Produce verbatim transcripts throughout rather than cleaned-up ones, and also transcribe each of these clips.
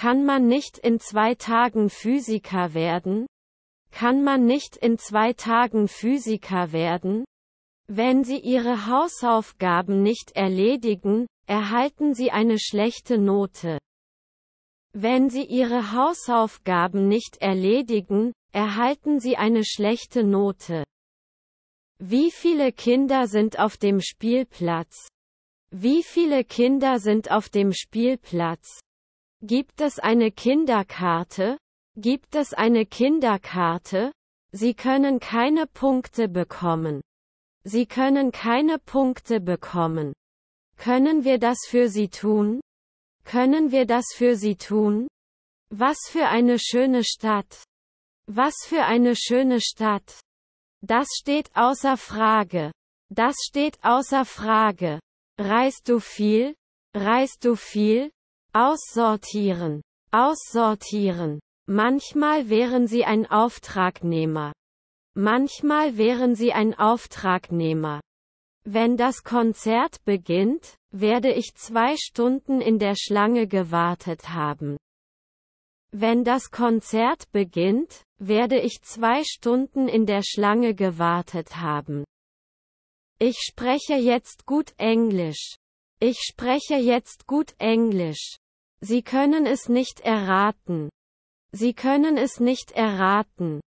Kann man nicht in zwei Tagen Physiker werden? Kann man nicht in zwei Tagen Physiker werden? Wenn Sie Ihre Hausaufgaben nicht erledigen, erhalten Sie eine schlechte Note. Wenn Sie Ihre Hausaufgaben nicht erledigen, erhalten Sie eine schlechte Note. Wie viele Kinder sind auf dem Spielplatz? Wie viele Kinder sind auf dem Spielplatz? Gibt es eine Kinderkarte? Gibt es eine Kinderkarte? Sie können keine Punkte bekommen. Sie können keine Punkte bekommen. Können wir das für Sie tun? Können wir das für Sie tun? Was für eine schöne Stadt! Was für eine schöne Stadt! Das steht außer Frage. Das steht außer Frage. Reist du viel? Reist du viel? Aussortieren. Aussortieren. Manchmal wären Sie ein Auftragnehmer. Manchmal wären Sie ein Auftragnehmer. Wenn das Konzert beginnt, werde ich zwei Stunden in der Schlange gewartet haben. Wenn das Konzert beginnt, werde ich zwei Stunden in der Schlange gewartet haben. Ich spreche jetzt gut Englisch. Ich spreche jetzt gut Englisch. Sie können es nicht erraten. Sie können es nicht erraten.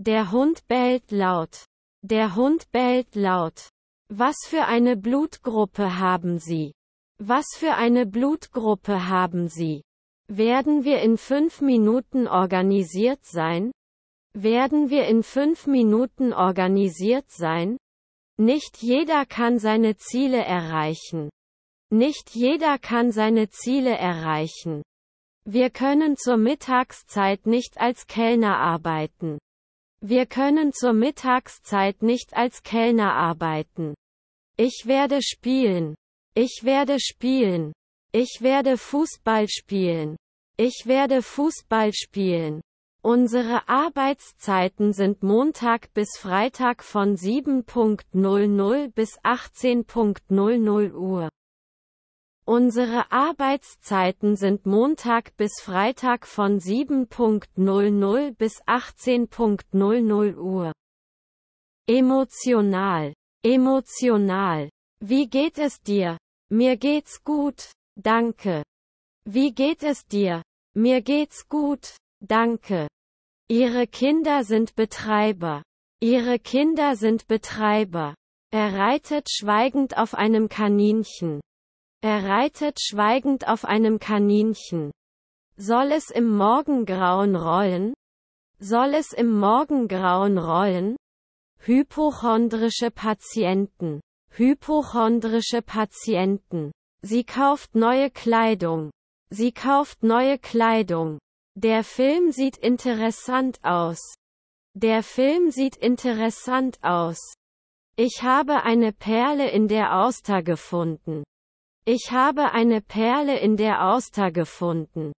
Der Hund bellt laut. Der Hund bellt laut. Was für eine Blutgruppe haben Sie? Was für eine Blutgruppe haben Sie? Werden wir in fünf Minuten organisiert sein? Werden wir in fünf Minuten organisiert sein? Nicht jeder kann seine Ziele erreichen. Nicht jeder kann seine Ziele erreichen. Wir können zur Mittagszeit nicht als Kellner arbeiten. Wir können zur Mittagszeit nicht als Kellner arbeiten. Ich werde spielen. Ich werde spielen. Ich werde Fußball spielen. Ich werde Fußball spielen. Unsere Arbeitszeiten sind Montag bis Freitag von sieben Uhr bis achtzehn Uhr. Unsere Arbeitszeiten sind Montag bis Freitag von sieben Uhr bis achtzehn Uhr. Emotional. Emotional. Wie geht es dir? Mir geht's gut, danke. Wie geht es dir? Mir geht's gut, danke. Ihre Kinder sind Betreiber. Ihre Kinder sind Betreiber. Er reitet schweigend auf einem Kaninchen. Er reitet schweigend auf einem Kaninchen. Soll es im Morgengrauen rollen? Soll es im Morgengrauen rollen? Hypochondrische Patienten. Hypochondrische Patienten. Sie kauft neue Kleidung. Sie kauft neue Kleidung. Der Film sieht interessant aus. Der Film sieht interessant aus. Ich habe eine Perle in der Auster gefunden. Ich habe eine Perle in der Auster gefunden.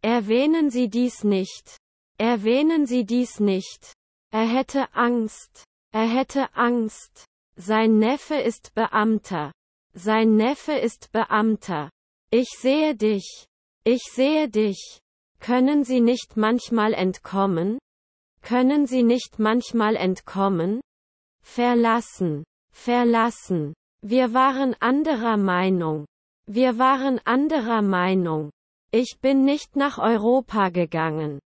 Erwähnen Sie dies nicht. Erwähnen Sie dies nicht. Er hätte Angst. Er hätte Angst. Sein Neffe ist Beamter. Sein Neffe ist Beamter. Ich sehe dich. Ich sehe dich. Können Sie nicht manchmal entkommen? Können Sie nicht manchmal entkommen? Verlassen. Verlassen. Wir waren anderer Meinung. Wir waren anderer Meinung. Ich bin nicht nach Europa gegangen.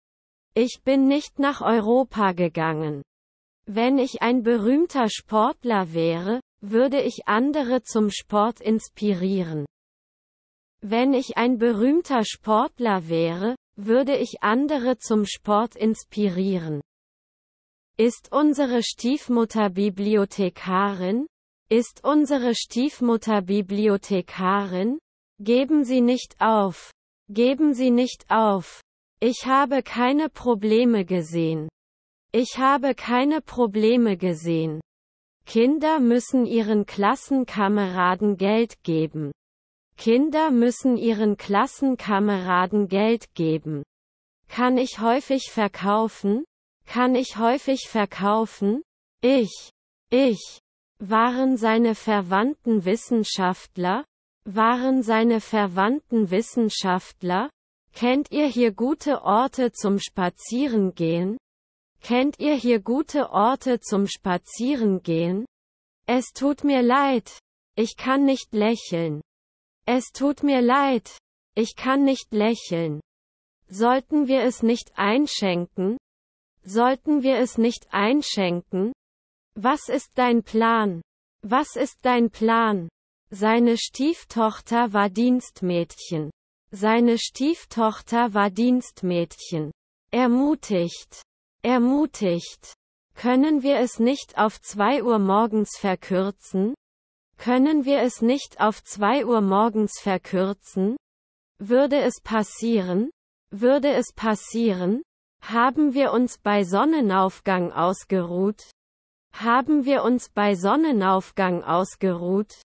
Ich bin nicht nach Europa gegangen. Wenn ich ein berühmter Sportler wäre, würde ich andere zum Sport inspirieren. Wenn ich ein berühmter Sportler wäre, würde ich andere zum Sport inspirieren. Ist unsere Stiefmutter Bibliothekarin? Ist unsere Stiefmutter Bibliothekarin? Geben Sie nicht auf. Geben Sie nicht auf. Ich habe keine Probleme gesehen. Ich habe keine Probleme gesehen. Kinder müssen ihren Klassenkameraden Geld geben. Kinder müssen ihren Klassenkameraden Geld geben. Kann ich häufig verkaufen? Kann ich häufig verkaufen? Ich. Ich. Waren seine Verwandten Wissenschaftler? Waren seine Verwandten Wissenschaftler? Kennt ihr hier gute Orte zum Spazierengehen? Kennt ihr hier gute Orte zum Spazierengehen? Es tut mir leid. Ich kann nicht lächeln. Es tut mir leid. Ich kann nicht lächeln. Sollten wir es nicht einschenken? Sollten wir es nicht einschenken? Was ist dein Plan? Was ist dein Plan? Seine Stieftochter war Dienstmädchen. Seine Stieftochter war Dienstmädchen. Ermutigt. Ermutigt. Können wir es nicht auf zwei Uhr morgens verkürzen? Können wir es nicht auf zwei Uhr morgens verkürzen? Würde es passieren? Würde es passieren? Haben wir uns bei Sonnenaufgang ausgeruht? Haben wir uns bei Sonnenaufgang ausgeruht?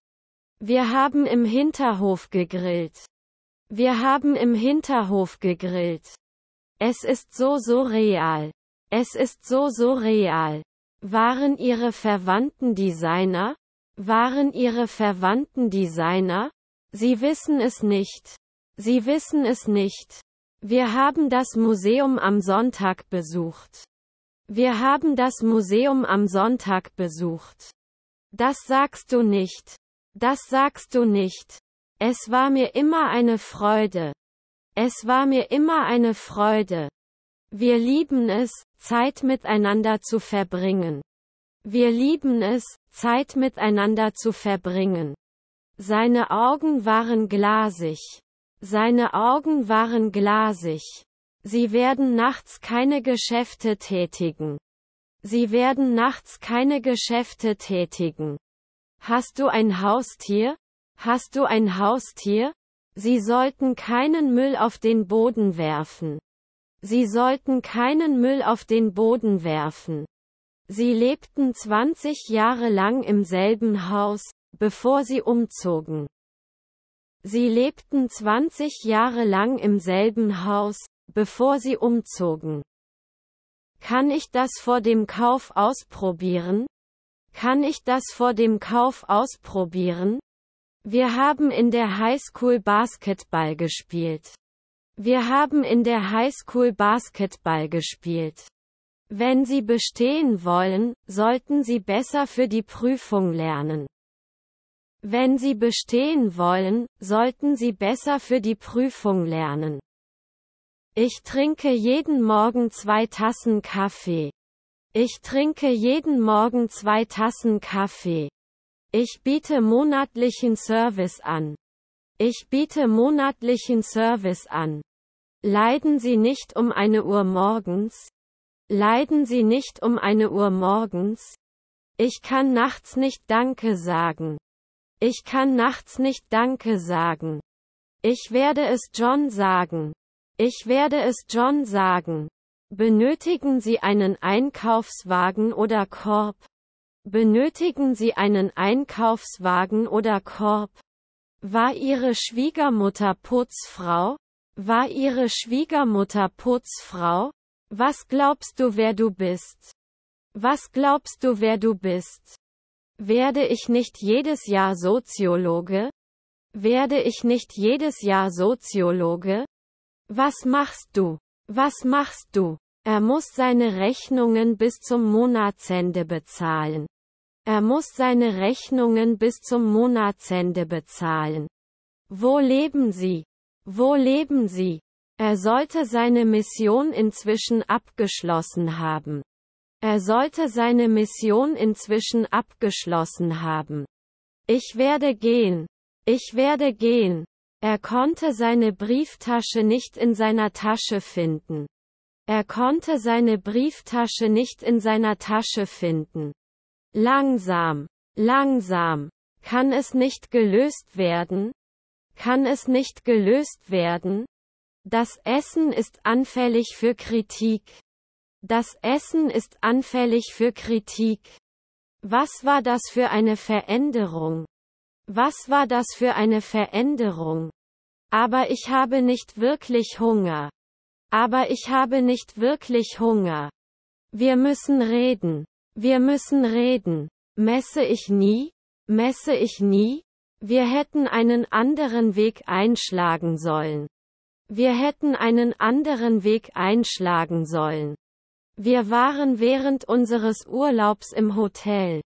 Wir haben im Hinterhof gegrillt. Wir haben im Hinterhof gegrillt. Es ist so surreal. Es ist so surreal. Waren ihre Verwandten Designer? Waren ihre Verwandten Designer? Sie wissen es nicht. Sie wissen es nicht. Wir haben das Museum am Sonntag besucht. Wir haben das Museum am Sonntag besucht. Das sagst du nicht. Das sagst du nicht. Es war mir immer eine Freude. Es war mir immer eine Freude. Wir lieben es, Zeit miteinander zu verbringen. Wir lieben es, Zeit miteinander zu verbringen. Seine Augen waren glasig. Seine Augen waren glasig. Sie werden nachts keine Geschäfte tätigen. Sie werden nachts keine Geschäfte tätigen. Hast du ein Haustier? Hast du ein Haustier? Sie sollten keinen Müll auf den Boden werfen. Sie sollten keinen Müll auf den Boden werfen. Sie lebten zwanzig Jahre lang im selben Haus, bevor sie umzogen. Sie lebten zwanzig Jahre lang im selben Haus, bevor sie umzogen. Kann ich das vor dem Kauf ausprobieren? Kann ich das vor dem Kauf ausprobieren? Wir haben in der Highschool Basketball gespielt. Wir haben in der Highschool Basketball gespielt. Wenn Sie bestehen wollen, sollten Sie besser für die Prüfung lernen. Wenn Sie bestehen wollen, sollten Sie besser für die Prüfung lernen. Ich trinke jeden Morgen zwei Tassen Kaffee. Ich trinke jeden Morgen zwei Tassen Kaffee. Ich biete monatlichen Service an. Ich biete monatlichen Service an. Leiden Sie nicht um eine Uhr morgens? Leiden Sie nicht um eine Uhr morgens? Ich kann nachts nicht Danke sagen. Ich kann nachts nicht Danke sagen. Ich werde es John sagen. Ich werde es John sagen. Benötigen Sie einen Einkaufswagen oder Korb? Benötigen Sie einen Einkaufswagen oder Korb? War Ihre Schwiegermutter Putzfrau? War Ihre Schwiegermutter Putzfrau? Was glaubst du, wer du bist? Was glaubst du, wer du bist? Werde ich nicht jedes Jahr Soziologe? Werde ich nicht jedes Jahr Soziologe? Was machst du? Was machst du? Er muss seine Rechnungen bis zum Monatsende bezahlen. Er muss seine Rechnungen bis zum Monatsende bezahlen. Wo leben Sie? Wo leben Sie? Er sollte seine Mission inzwischen abgeschlossen haben. Er sollte seine Mission inzwischen abgeschlossen haben. Ich werde gehen. Ich werde gehen. Er konnte seine Brieftasche nicht in seiner Tasche finden. Er konnte seine Brieftasche nicht in seiner Tasche finden. Langsam, langsam. Kann es nicht gelöst werden? Kann es nicht gelöst werden? Das Essen ist anfällig für Kritik. Das Essen ist anfällig für Kritik. Was war das für eine Veränderung? Was war das für eine Veränderung? Aber ich habe nicht wirklich Hunger. Aber ich habe nicht wirklich Hunger. Wir müssen reden. Wir müssen reden. Messe ich nie? Messe ich nie? Wir hätten einen anderen Weg einschlagen sollen. Wir hätten einen anderen Weg einschlagen sollen. Wir waren während unseres Urlaubs im Hotel.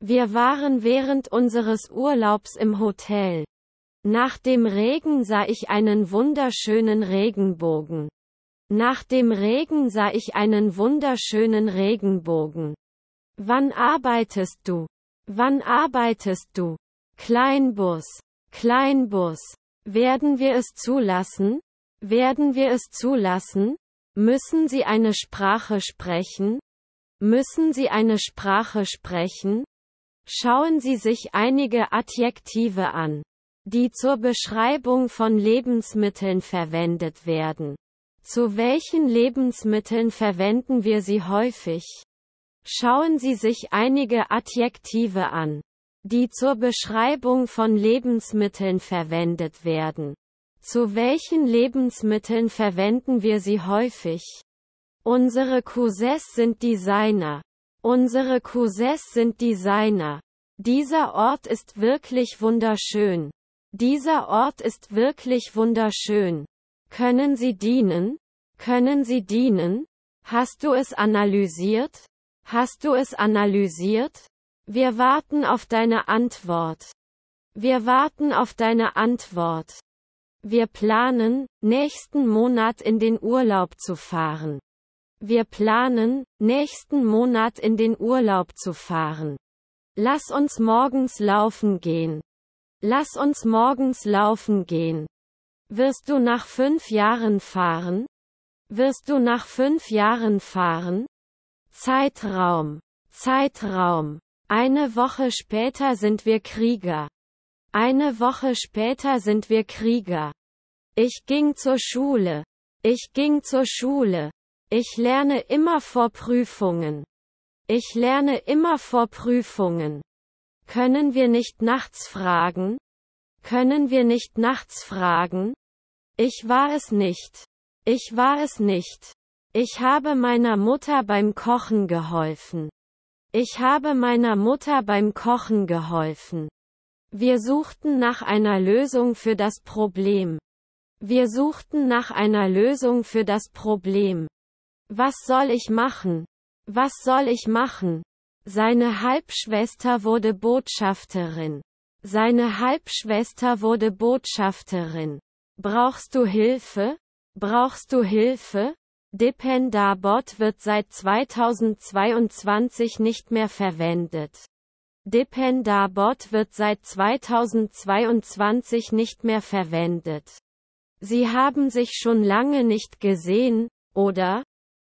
Wir waren während unseres Urlaubs im Hotel. Nach dem Regen sah ich einen wunderschönen Regenbogen. Nach dem Regen sah ich einen wunderschönen Regenbogen. Wann arbeitest du? Wann arbeitest du? Kleinbus. Kleinbus. Werden wir es zulassen? Werden wir es zulassen? Müssen Sie eine Sprache sprechen? Müssen Sie eine Sprache sprechen? Schauen Sie sich einige Adjektive an, die zur Beschreibung von Lebensmitteln verwendet werden. Zu welchen Lebensmitteln verwenden wir sie häufig? Schauen Sie sich einige Adjektive an, die zur Beschreibung von Lebensmitteln verwendet werden. Zu welchen Lebensmitteln verwenden wir sie häufig? Unsere Cousins sind Designer. Unsere Cousins sind Designer. Dieser Ort ist wirklich wunderschön. Dieser Ort ist wirklich wunderschön. Können Sie dienen? Können Sie dienen? Hast du es analysiert? Hast du es analysiert? Wir warten auf deine Antwort. Wir warten auf deine Antwort. Wir planen, nächsten Monat in den Urlaub zu fahren. Wir planen, nächsten Monat in den Urlaub zu fahren. Lass uns morgens laufen gehen. Lass uns morgens laufen gehen. Wirst du nach fünf Jahren fahren? Wirst du nach fünf Jahren fahren? Zeitraum. Zeitraum. Eine Woche später sind wir Krieger. Eine Woche später sind wir Krieger. Ich ging zur Schule. Ich ging zur Schule. Ich lerne immer vor Prüfungen. Ich lerne immer vor Prüfungen. Können wir nicht nachts fragen? Können wir nicht nachts fragen? Ich war es nicht. Ich war es nicht. Ich habe meiner Mutter beim Kochen geholfen. Ich habe meiner Mutter beim Kochen geholfen. Wir suchten nach einer Lösung für das Problem. Wir suchten nach einer Lösung für das Problem. Was soll ich machen? Was soll ich machen? Seine Halbschwester wurde Botschafterin. Seine Halbschwester wurde Botschafterin. Brauchst du Hilfe? Brauchst du Hilfe? Dependabot wird seit zweitausendzweiundzwanzig nicht mehr verwendet. Dependabot wird seit zweitausendzweiundzwanzig nicht mehr verwendet. Sie haben sich schon lange nicht gesehen, oder?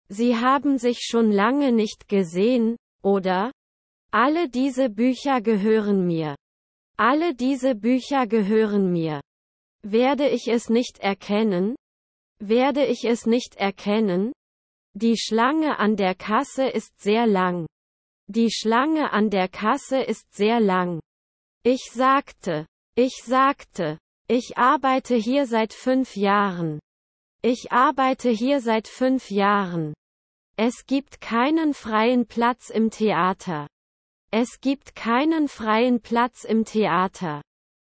Sie haben sich schon lange nicht gesehen, oder? Alle diese Bücher gehören mir. Alle diese Bücher gehören mir. Werde ich es nicht erkennen? Werde ich es nicht erkennen? Die Schlange an der Kasse ist sehr lang. Die Schlange an der Kasse ist sehr lang. Ich sagte, ich sagte, ich arbeite hier seit fünf Jahren. Ich arbeite hier seit fünf Jahren. Es gibt keinen freien Platz im Theater. Es gibt keinen freien Platz im Theater.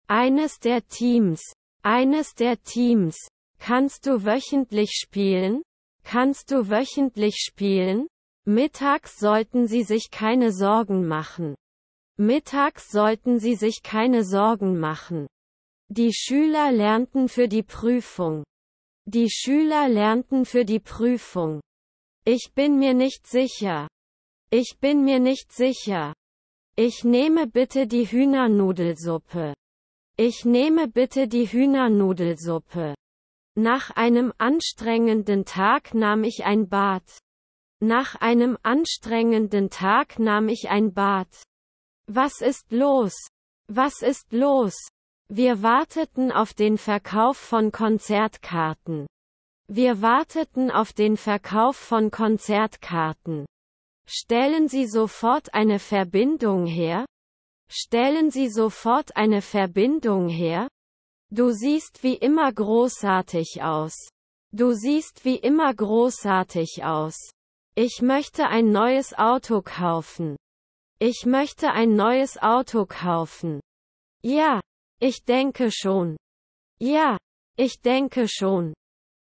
Eines der Teams, eines der Teams. Kannst du wöchentlich spielen? Kannst du wöchentlich spielen? Mittags sollten Sie sich keine Sorgen machen. Mittags sollten Sie sich keine Sorgen machen. Die Schüler lernten für die Prüfung. Die Schüler lernten für die Prüfung. Ich bin mir nicht sicher. Ich bin mir nicht sicher. Ich nehme bitte die Hühnernudelsuppe. Ich nehme bitte die Hühnernudelsuppe. Nach einem anstrengenden Tag nahm ich ein Bad. Nach einem anstrengenden Tag nahm ich ein Bad. Was ist los? Was ist los? Wir warteten auf den Verkauf von Konzertkarten. Wir warteten auf den Verkauf von Konzertkarten. Stellen Sie sofort eine Verbindung her? Stellen Sie sofort eine Verbindung her? Du siehst wie immer großartig aus. Du siehst wie immer großartig aus. Ich möchte ein neues Auto kaufen. Ich möchte ein neues Auto kaufen. Ja, ich denke schon. Ja, ich denke schon.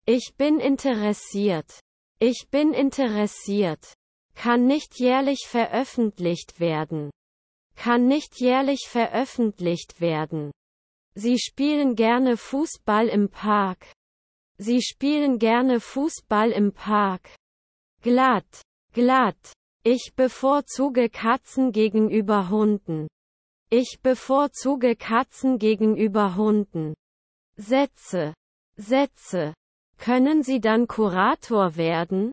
Ich bin interessiert. Ich bin interessiert. Kann nicht jährlich veröffentlicht werden. Kann nicht jährlich veröffentlicht werden. Sie spielen gerne Fußball im Park. Sie spielen gerne Fußball im Park. Glatt. Glatt. Ich bevorzuge Katzen gegenüber Hunden. Ich bevorzuge Katzen gegenüber Hunden. Sätze. Sätze. Können Sie dann Kurator werden?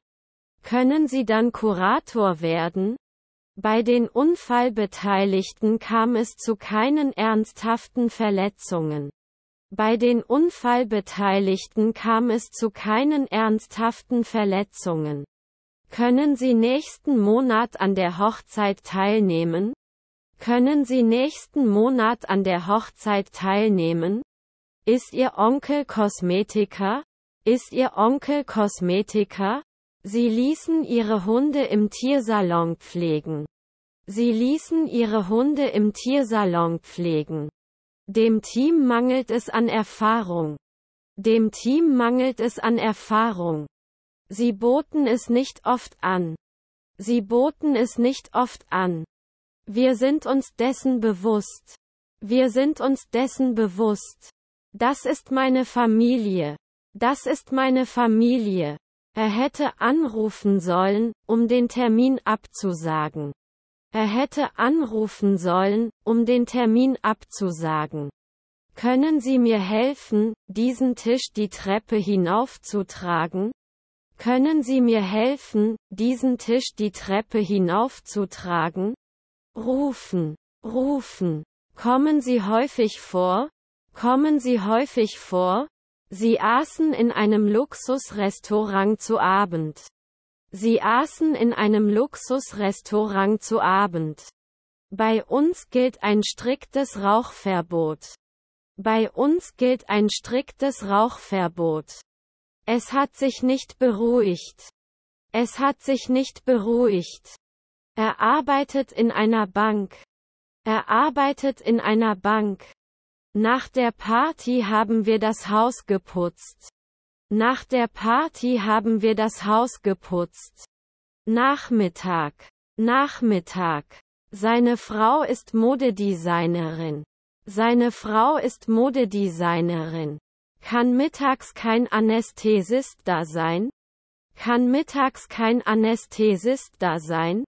Können Sie dann Kurator werden? Bei den Unfallbeteiligten kam es zu keinen ernsthaften Verletzungen. Bei den Unfallbeteiligten kam es zu keinen ernsthaften Verletzungen. Können Sie nächsten Monat an der Hochzeit teilnehmen? Können Sie nächsten Monat an der Hochzeit teilnehmen? Ist Ihr Onkel Kosmetiker? Ist Ihr Onkel Kosmetiker? Sie ließen ihre Hunde im Tiersalon pflegen. Sie ließen ihre Hunde im Tiersalon pflegen. Dem Team mangelt es an Erfahrung. Dem Team mangelt es an Erfahrung. Sie boten es nicht oft an. Sie boten es nicht oft an. Wir sind uns dessen bewusst. Wir sind uns dessen bewusst. Das ist meine Familie. Das ist meine Familie. Er hätte anrufen sollen, um den Termin abzusagen. Er hätte anrufen sollen, um den Termin abzusagen. Können Sie mir helfen, diesen Tisch die Treppe hinaufzutragen? Können Sie mir helfen, diesen Tisch die Treppe hinaufzutragen? Rufen. Rufen. Kommen Sie häufig vor? Kommen Sie häufig vor? Sie aßen in einem Luxusrestaurant zu Abend. Sie aßen in einem Luxusrestaurant zu Abend. Bei uns gilt ein striktes Rauchverbot. Bei uns gilt ein striktes Rauchverbot. Es hat sich nicht beruhigt. Es hat sich nicht beruhigt. Er arbeitet in einer Bank. Er arbeitet in einer Bank. Nach der Party haben wir das Haus geputzt. Nach der Party haben wir das Haus geputzt. Nachmittag. Nachmittag. Seine Frau ist Modedesignerin. Seine Frau ist Modedesignerin. Kann mittags kein Anästhesist da sein? Kann mittags kein Anästhesist da sein?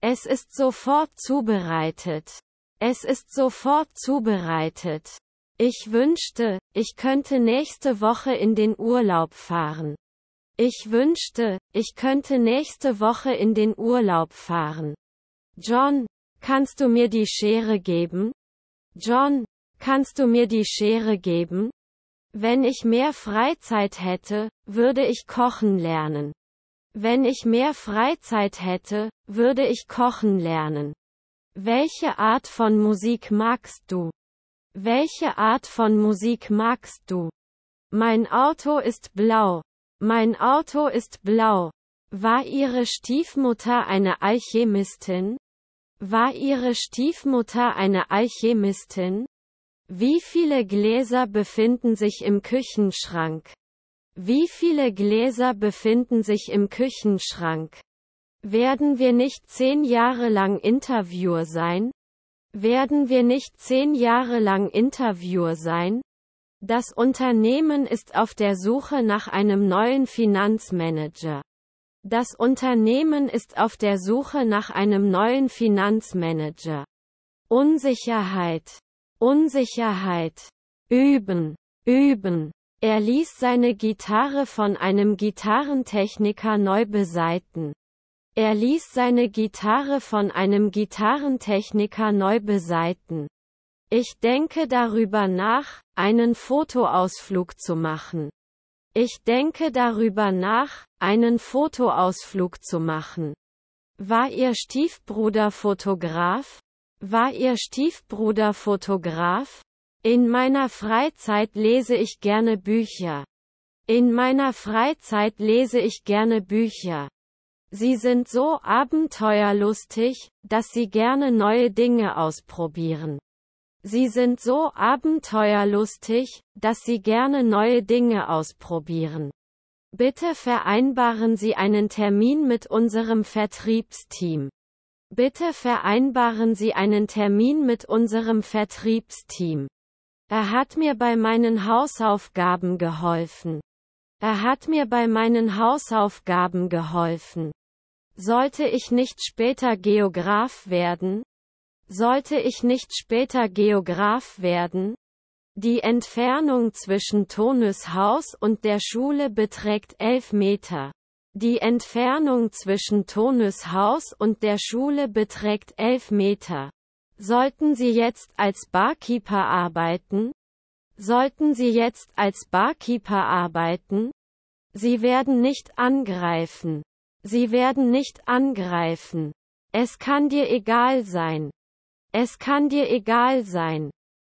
Es ist sofort zubereitet. Es ist sofort zubereitet. Ich wünschte, ich könnte nächste Woche in den Urlaub fahren. Ich wünschte, ich könnte nächste Woche in den Urlaub fahren. John, kannst du mir die Schere geben? John, kannst du mir die Schere geben? Wenn ich mehr Freizeit hätte, würde ich kochen lernen. Wenn ich mehr Freizeit hätte, würde ich kochen lernen. Welche Art von Musik magst du? Welche Art von Musik magst du? Mein Auto ist blau. Mein Auto ist blau. War Ihre Stiefmutter eine Alchemistin? War Ihre Stiefmutter eine Alchemistin? Wie viele Gläser befinden sich im Küchenschrank? Wie viele Gläser befinden sich im Küchenschrank? Werden wir nicht zehn Jahre lang Interviewer sein? Werden wir nicht zehn Jahre lang Interviewer sein? Das Unternehmen ist auf der Suche nach einem neuen Finanzmanager. Das Unternehmen ist auf der Suche nach einem neuen Finanzmanager. Unsicherheit. Unsicherheit. Üben. Üben. Er ließ seine Gitarre von einem Gitarrentechniker neu besaiten. Er ließ seine Gitarre von einem Gitarrentechniker neu besaiten. Ich denke darüber nach, einen Fotoausflug zu machen. Ich denke darüber nach, einen Fotoausflug zu machen. War Ihr Stiefbruder Fotograf? War Ihr Stiefbruder Fotograf? In meiner Freizeit lese ich gerne Bücher. In meiner Freizeit lese ich gerne Bücher. Sie sind so abenteuerlustig, dass sie gerne neue Dinge ausprobieren. Sie sind so abenteuerlustig, dass sie gerne neue Dinge ausprobieren. Bitte vereinbaren Sie einen Termin mit unserem Vertriebsteam. Bitte vereinbaren Sie einen Termin mit unserem Vertriebsteam. Er hat mir bei meinen Hausaufgaben geholfen. Er hat mir bei meinen Hausaufgaben geholfen. Sollte ich nicht später Geograf werden? Sollte ich nicht später Geograf werden? Die Entfernung zwischen Tonys Haus und der Schule beträgt elf Meter. Die Entfernung zwischen Tonys Haus und der Schule beträgt elf Meter. Sollten Sie jetzt als Barkeeper arbeiten? Sollten Sie jetzt als Barkeeper arbeiten? Sie werden nicht angreifen. Sie werden nicht angreifen. Es kann dir egal sein. Es kann dir egal sein.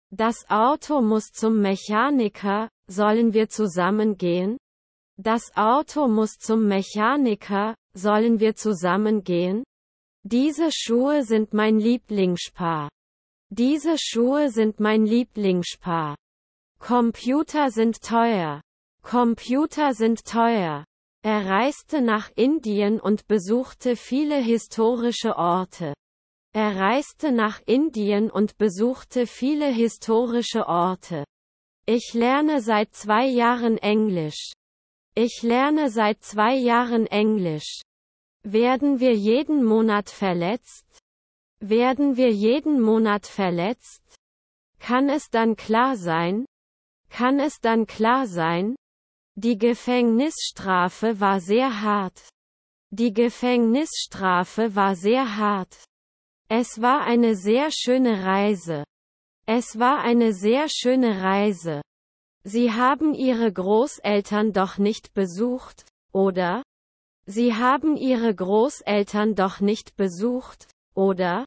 Das Auto muss zum Mechaniker, sollen wir zusammen gehen? Das Auto muss zum Mechaniker, sollen wir zusammen gehen? Diese Schuhe sind mein Lieblingspaar. Diese Schuhe sind mein Lieblingspaar. Computer sind teuer. Computer sind teuer. Er reiste nach Indien und besuchte viele historische Orte. Er reiste nach Indien und besuchte viele historische Orte. Ich lerne seit zwei Jahren Englisch. Ich lerne seit zwei Jahren Englisch. Werden wir jeden Monat verletzt? Werden wir jeden Monat verletzt? Kann es dann klar sein? Kann es dann klar sein? Die Gefängnisstrafe war sehr hart. Die Gefängnisstrafe war sehr hart. Es war eine sehr schöne Reise. Es war eine sehr schöne Reise. Sie haben Ihre Großeltern doch nicht besucht, oder? Sie haben Ihre Großeltern doch nicht besucht, oder?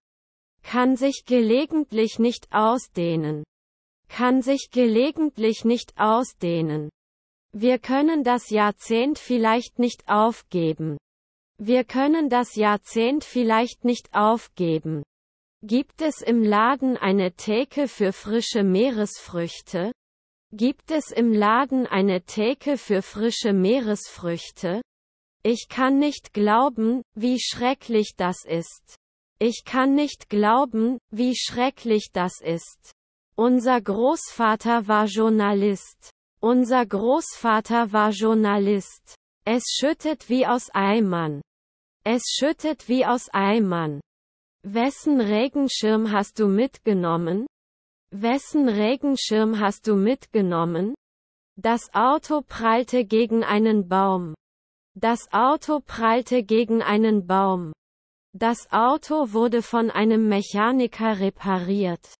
Kann sich gelegentlich nicht ausdehnen. Kann sich gelegentlich nicht ausdehnen. Wir können das Jahrzehnt vielleicht nicht aufgeben. Wir können das Jahrzehnt vielleicht nicht aufgeben. Gibt es im Laden eine Theke für frische Meeresfrüchte? Gibt es im Laden eine Theke für frische Meeresfrüchte? Ich kann nicht glauben, wie schrecklich das ist. Ich kann nicht glauben, wie schrecklich das ist. Unser Großvater war Journalist. Unser Großvater war Journalist. Es schüttet wie aus Eimern. Es schüttet wie aus Eimern. Wessen Regenschirm hast du mitgenommen? Wessen Regenschirm hast du mitgenommen? Das Auto prallte gegen einen Baum. Das Auto prallte gegen einen Baum. Das Auto wurde von einem Mechaniker repariert.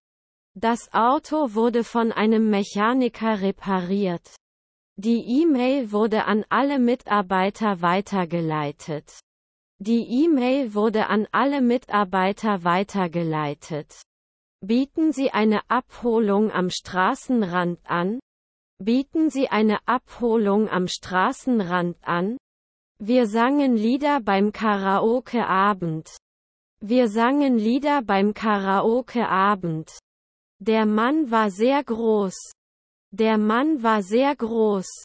Das Auto wurde von einem Mechaniker repariert. Die E-Mail wurde an alle Mitarbeiter weitergeleitet. Die E-Mail wurde an alle Mitarbeiter weitergeleitet. Bieten Sie eine Abholung am Straßenrand an? Bieten Sie eine Abholung am Straßenrand an? Wir sangen Lieder beim Karaoke-Abend. Wir sangen Lieder beim Karaoke-Abend. Der Mann war sehr groß. Der Mann war sehr groß.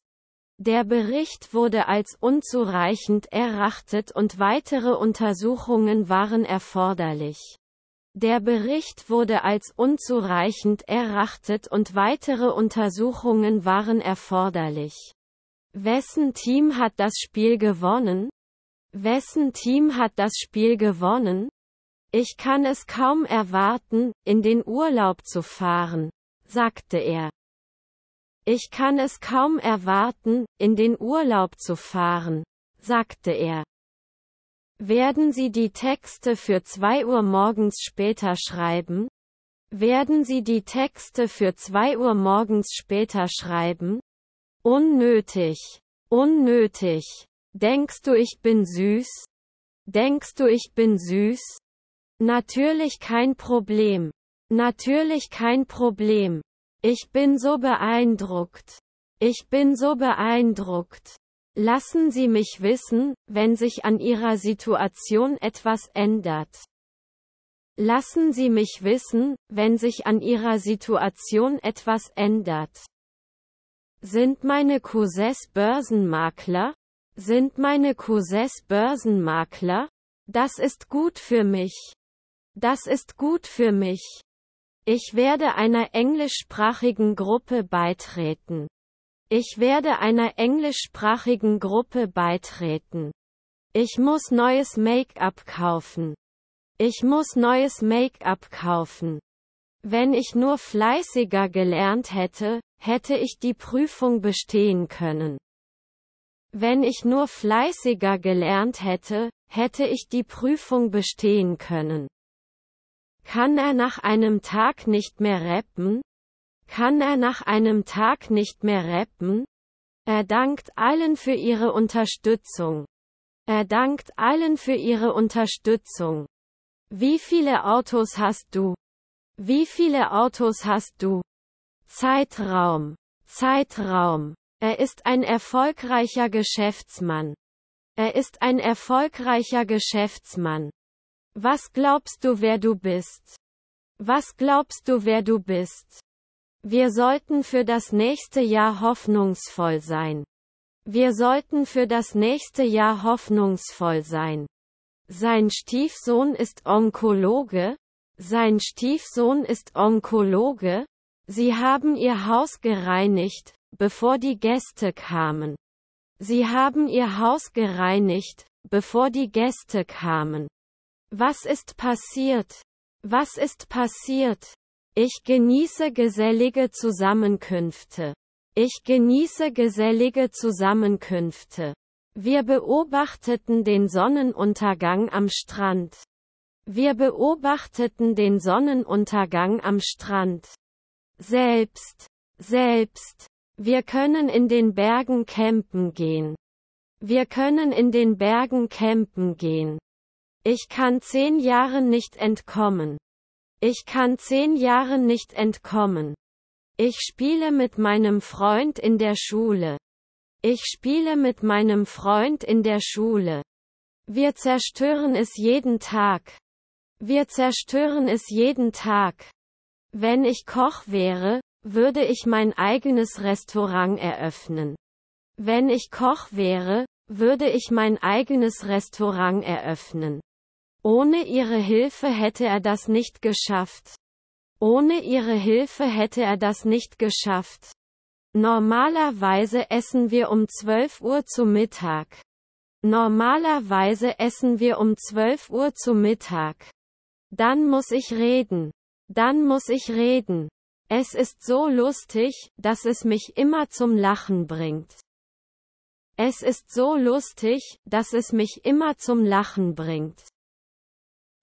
Der Bericht wurde als unzureichend erachtet und weitere Untersuchungen waren erforderlich. Der Bericht wurde als unzureichend erachtet und weitere Untersuchungen waren erforderlich. Wessen Team hat das Spiel gewonnen? Wessen Team hat das Spiel gewonnen? Ich kann es kaum erwarten, in den Urlaub zu fahren, sagte er. Ich kann es kaum erwarten, in den Urlaub zu fahren, sagte er. Werden Sie die Texte für zwei Uhr morgens später schreiben? Werden Sie die Texte für zwei Uhr morgens später schreiben? Unnötig. Unnötig. Denkst du, ich bin süß? Denkst du, ich bin süß? Natürlich kein Problem. Natürlich kein Problem. Ich bin so beeindruckt. Ich bin so beeindruckt. Lassen Sie mich wissen, wenn sich an Ihrer Situation etwas ändert. Lassen Sie mich wissen, wenn sich an Ihrer Situation etwas ändert. Sind meine Cousins Börsenmakler? Sind meine Cousins Börsenmakler? Das ist gut für mich. Das ist gut für mich. Ich werde einer englischsprachigen Gruppe beitreten. Ich werde einer englischsprachigen Gruppe beitreten. Ich muss neues Make-up kaufen. Ich muss neues Make-up kaufen. Wenn ich nur fleißiger gelernt hätte, hätte ich die Prüfung bestehen können. Wenn ich nur fleißiger gelernt hätte, hätte ich die Prüfung bestehen können. Kann er nach einem Tag nicht mehr rappen? Kann er nach einem Tag nicht mehr rappen? Er dankt allen für ihre Unterstützung. Er dankt allen für ihre Unterstützung. Wie viele Autos hast du? Wie viele Autos hast du? Zeitraum. Zeitraum. Er ist ein erfolgreicher Geschäftsmann. Er ist ein erfolgreicher Geschäftsmann. Was glaubst du, wer du bist? Was glaubst du, wer du bist? Wir sollten für das nächste Jahr hoffnungsvoll sein. Wir sollten für das nächste Jahr hoffnungsvoll sein. Sein Stiefsohn ist Onkologe. Sein Stiefsohn ist Onkologe. Sie haben ihr Haus gereinigt, bevor die Gäste kamen. Sie haben ihr Haus gereinigt, bevor die Gäste kamen. Was ist passiert? Was ist passiert? Ich genieße gesellige Zusammenkünfte. Ich genieße gesellige Zusammenkünfte. Wir beobachteten den Sonnenuntergang am Strand. Wir beobachteten den Sonnenuntergang am Strand. Selbst. Selbst. Wir können in den Bergen campen gehen. Wir können in den Bergen campen gehen. Ich kann zehn Jahren nicht entkommen. Ich kann zehn Jahren nicht entkommen. Ich spiele mit meinem Freund in der Schule. Ich spiele mit meinem Freund in der Schule. Wir zerstören es jeden Tag. Wir zerstören es jeden Tag. Wenn ich Koch wäre, würde ich mein eigenes Restaurant eröffnen. Wenn ich Koch wäre, würde ich mein eigenes Restaurant eröffnen. Ohne ihre Hilfe hätte er das nicht geschafft. Ohne ihre Hilfe hätte er das nicht geschafft. Normalerweise essen wir um zwölf Uhr zu Mittag. Normalerweise essen wir um zwölf Uhr zu Mittag. Dann muss ich reden. Dann muss ich reden. Es ist so lustig, dass es mich immer zum Lachen bringt. Es ist so lustig, dass es mich immer zum Lachen bringt.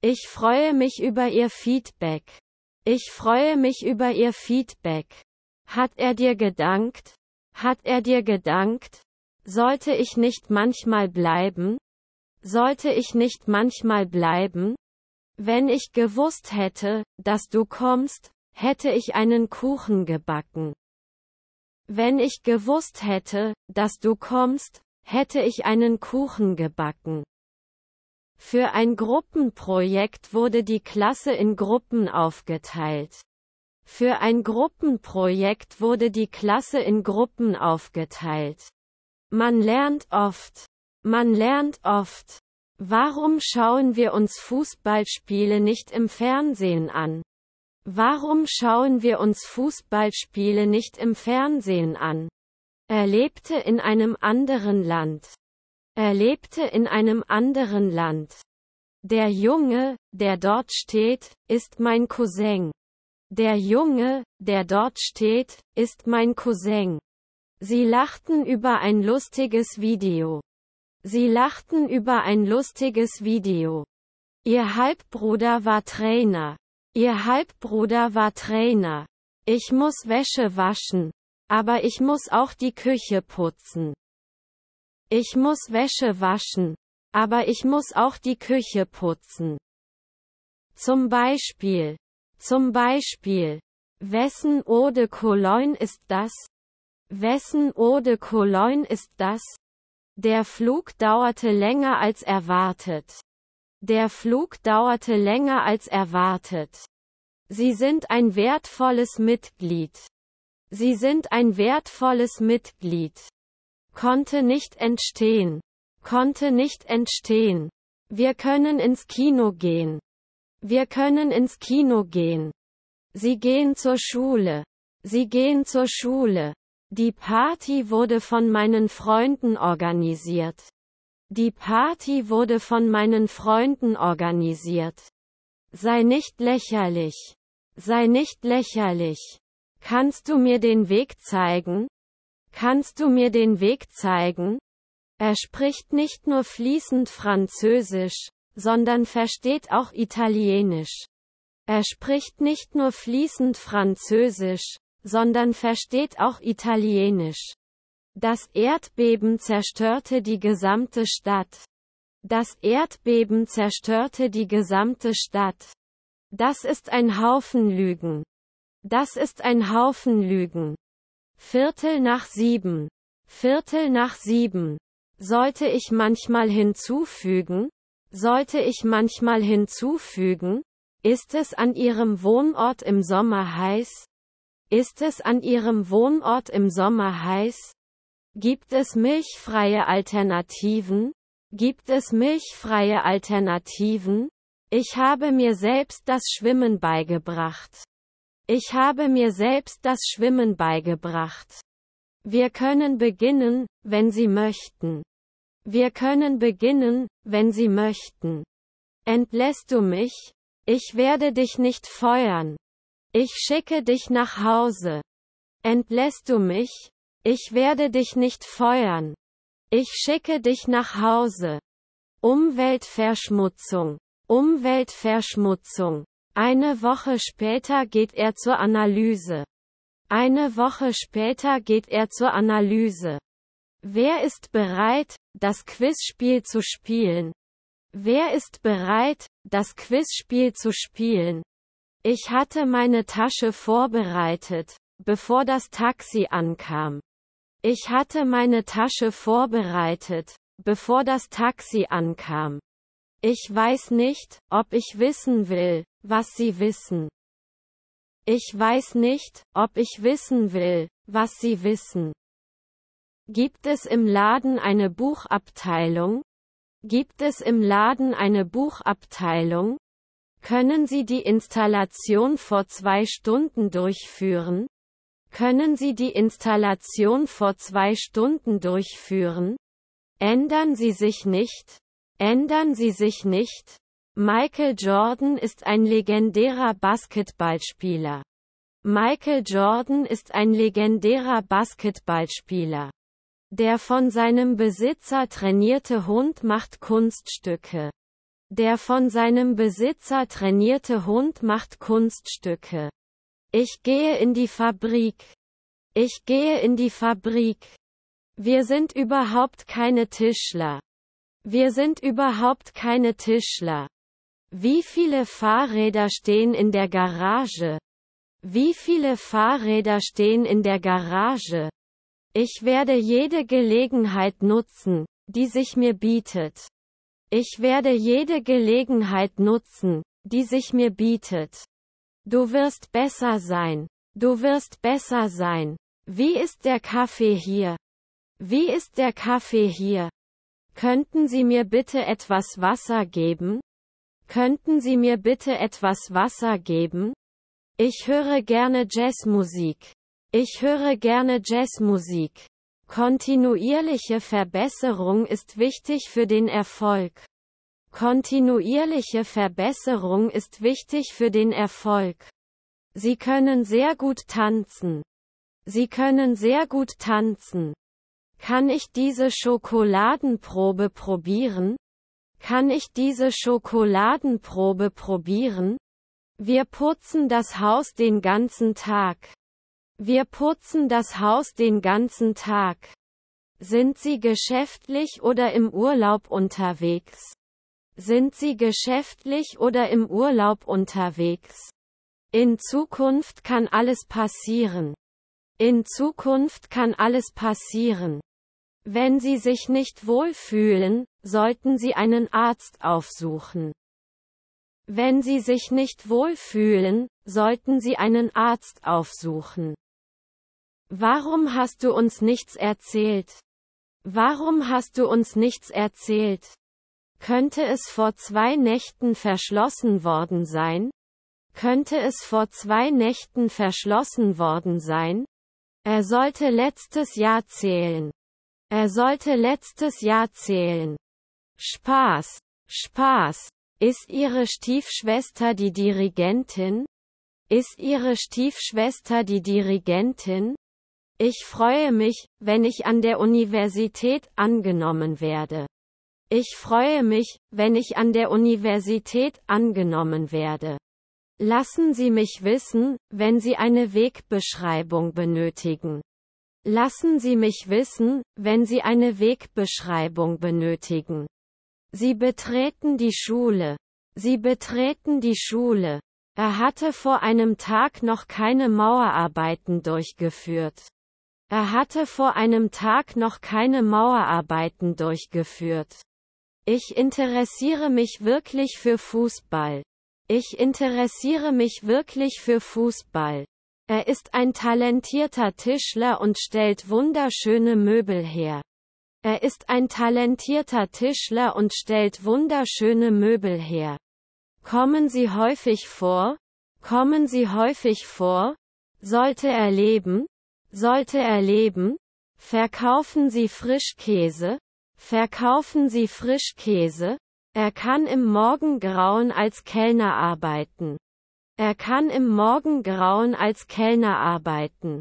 Ich freue mich über ihr Feedback. Ich freue mich über ihr Feedback. Hat er dir gedankt? Hat er dir gedankt? Sollte ich nicht manchmal bleiben? Sollte ich nicht manchmal bleiben? Wenn ich gewusst hätte, dass du kommst, hätte ich einen Kuchen gebacken. Wenn ich gewusst hätte, dass du kommst, hätte ich einen Kuchen gebacken. Für ein Gruppenprojekt wurde die Klasse in Gruppen aufgeteilt. Für ein Gruppenprojekt wurde die Klasse in Gruppen aufgeteilt. Man lernt oft. Man lernt oft. Warum schauen wir uns Fußballspiele nicht im Fernsehen an? Warum schauen wir uns Fußballspiele nicht im Fernsehen an? Er lebte in einem anderen Land. Er lebte in einem anderen Land. Der Junge, der dort steht, ist mein Cousin. Der Junge, der dort steht, ist mein Cousin. Sie lachten über ein lustiges Video. Sie lachten über ein lustiges Video. Ihr Halbbruder war Trainer. Ihr Halbbruder war Trainer. Ich muss Wäsche waschen. Aber ich muss auch die Küche putzen. Ich muss Wäsche waschen. Aber ich muss auch die Küche putzen. Zum Beispiel. Zum Beispiel. Wessen Eau de Cologne ist das? Wessen Eau de Cologne ist das? Der Flug dauerte länger als erwartet. Der Flug dauerte länger als erwartet. Sie sind ein wertvolles Mitglied. Sie sind ein wertvolles Mitglied. Konnte nicht entstehen. Konnte nicht entstehen. Wir können ins Kino gehen. Wir können ins Kino gehen. Sie gehen zur Schule. Sie gehen zur Schule. Die Party wurde von meinen Freunden organisiert. Die Party wurde von meinen Freunden organisiert. Sei nicht lächerlich. Sei nicht lächerlich. Kannst du mir den Weg zeigen? Kannst du mir den Weg zeigen? Er spricht nicht nur fließend Französisch, sondern versteht auch Italienisch. Er spricht nicht nur fließend Französisch, sondern versteht auch Italienisch. Das Erdbeben zerstörte die gesamte Stadt. Das Erdbeben zerstörte die gesamte Stadt. Das ist ein Haufen Lügen. Das ist ein Haufen Lügen. Viertel nach sieben. Viertel nach sieben. Sollte ich manchmal hinzufügen? Sollte ich manchmal hinzufügen? Ist es an Ihrem Wohnort im Sommer heiß? Ist es an Ihrem Wohnort im Sommer heiß? Gibt es milchfreie Alternativen? Gibt es milchfreie Alternativen? Ich habe mir selbst das Schwimmen beigebracht. Ich habe mir selbst das Schwimmen beigebracht. Wir können beginnen, wenn Sie möchten. Wir können beginnen, wenn Sie möchten. Entlässt du mich? Ich werde dich nicht feuern. Ich schicke dich nach Hause. Entlässt du mich? Ich werde dich nicht feuern. Ich schicke dich nach Hause. Umweltverschmutzung. Umweltverschmutzung. Eine Woche später geht er zur Analyse. Eine Woche später geht er zur Analyse. Wer ist bereit, das Quizspiel zu spielen? Wer ist bereit, das Quizspiel zu spielen? Ich hatte meine Tasche vorbereitet, bevor das Taxi ankam. Ich hatte meine Tasche vorbereitet, bevor das Taxi ankam. Ich weiß nicht, ob ich wissen will, was Sie wissen. Ich weiß nicht, ob ich wissen will, was Sie wissen. Gibt es im Laden eine Buchabteilung? Gibt es im Laden eine Buchabteilung? Können Sie die Installation vor zwei Stunden durchführen? Können Sie die Installation vor zwei Stunden durchführen? Ändern Sie sich nicht? Ändern Sie sich nicht? Michael Jordan ist ein legendärer Basketballspieler. Michael Jordan ist ein legendärer Basketballspieler. Der von seinem Besitzer trainierte Hund macht Kunststücke. Der von seinem Besitzer trainierte Hund macht Kunststücke. Ich gehe in die Fabrik. Ich gehe in die Fabrik. Wir sind überhaupt keine Tischler. Wir sind überhaupt keine Tischler. Wie viele Fahrräder stehen in der Garage? Wie viele Fahrräder stehen in der Garage? Ich werde jede Gelegenheit nutzen, die sich mir bietet. Ich werde jede Gelegenheit nutzen, die sich mir bietet. Du wirst besser sein. Du wirst besser sein. Wie ist der Kaffee hier? Wie ist der Kaffee hier? Könnten Sie mir bitte etwas Wasser geben? Könnten Sie mir bitte etwas Wasser geben? Ich höre gerne Jazzmusik. Ich höre gerne Jazzmusik. Kontinuierliche Verbesserung ist wichtig für den Erfolg. Kontinuierliche Verbesserung ist wichtig für den Erfolg. Sie können sehr gut tanzen. Sie können sehr gut tanzen. Kann ich diese Schokoladenprobe probieren? Kann ich diese Schokoladenprobe probieren? Wir putzen das Haus den ganzen Tag. Wir putzen das Haus den ganzen Tag. Sind Sie geschäftlich oder im Urlaub unterwegs? Sind Sie geschäftlich oder im Urlaub unterwegs? In Zukunft kann alles passieren. In Zukunft kann alles passieren. Wenn Sie sich nicht wohlfühlen, sollten Sie einen Arzt aufsuchen. Wenn Sie sich nicht wohlfühlen, sollten Sie einen Arzt aufsuchen. Warum hast du uns nichts erzählt? Warum hast du uns nichts erzählt? Könnte es vor zwei Nächten verschlossen worden sein? Könnte es vor zwei Nächten verschlossen worden sein? Er sollte letztes Jahr zählen. Er sollte letztes Jahr zählen. Spaß. Spaß. Ist ihre Stiefschwester die Dirigentin? Ist ihre Stiefschwester die Dirigentin? Ich freue mich, wenn ich an der Universität angenommen werde. Ich freue mich, wenn ich an der Universität angenommen werde. Lassen Sie mich wissen, wenn Sie eine Wegbeschreibung benötigen. Lassen Sie mich wissen, wenn Sie eine Wegbeschreibung benötigen. Sie betreten die Schule. Sie betreten die Schule. Er hatte vor einem Tag noch keine Mauerarbeiten durchgeführt. Er hatte vor einem Tag noch keine Mauerarbeiten durchgeführt. Ich interessiere mich wirklich für Fußball. Ich interessiere mich wirklich für Fußball. Er ist ein talentierter Tischler und stellt wunderschöne Möbel her. Er ist ein talentierter Tischler und stellt wunderschöne Möbel her. Kommen Sie häufig vor? Kommen Sie häufig vor? Sollte er leben? Sollte er leben? Verkaufen Sie Frischkäse? Verkaufen Sie Frischkäse? Er kann im Morgengrauen als Kellner arbeiten. Er kann im Morgengrauen als Kellner arbeiten.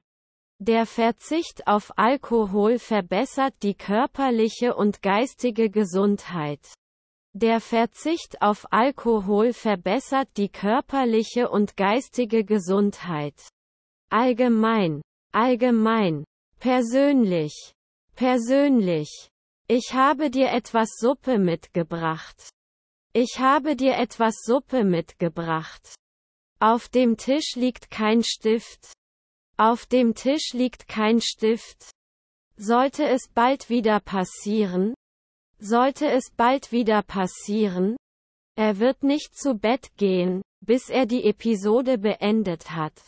Der Verzicht auf Alkohol verbessert die körperliche und geistige Gesundheit. Der Verzicht auf Alkohol verbessert die körperliche und geistige Gesundheit. Allgemein. Allgemein. Persönlich. Persönlich. Ich habe dir etwas Suppe mitgebracht. Ich habe dir etwas Suppe mitgebracht. Auf dem Tisch liegt kein Stift. Auf dem Tisch liegt kein Stift. Sollte es bald wieder passieren? Sollte es bald wieder passieren? Er wird nicht zu Bett gehen, bis er die Episode beendet hat.